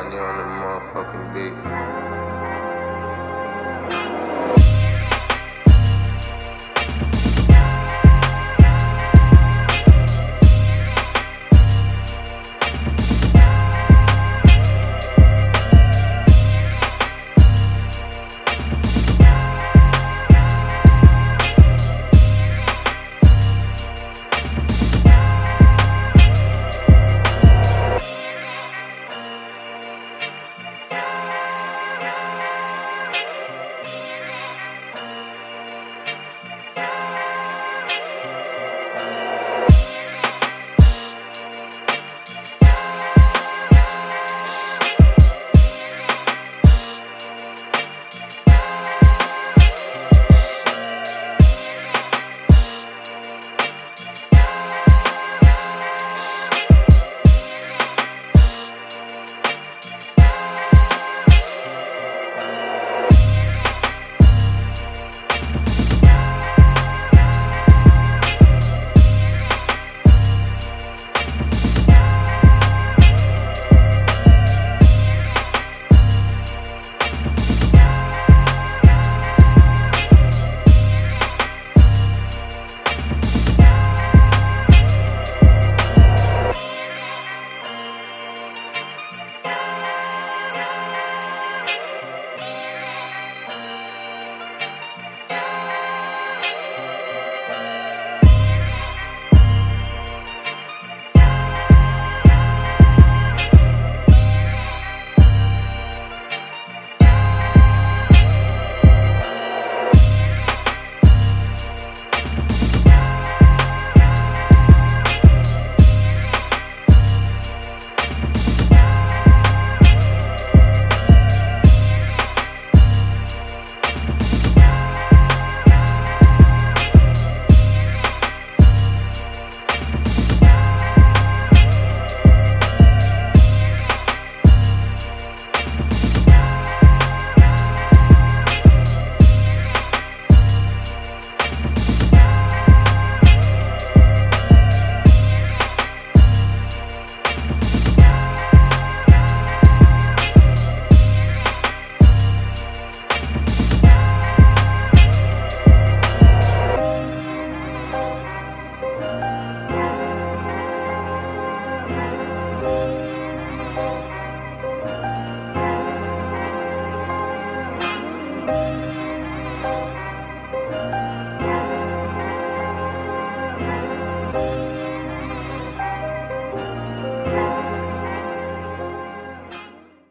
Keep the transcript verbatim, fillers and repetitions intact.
Johnny on the motherfucking beat.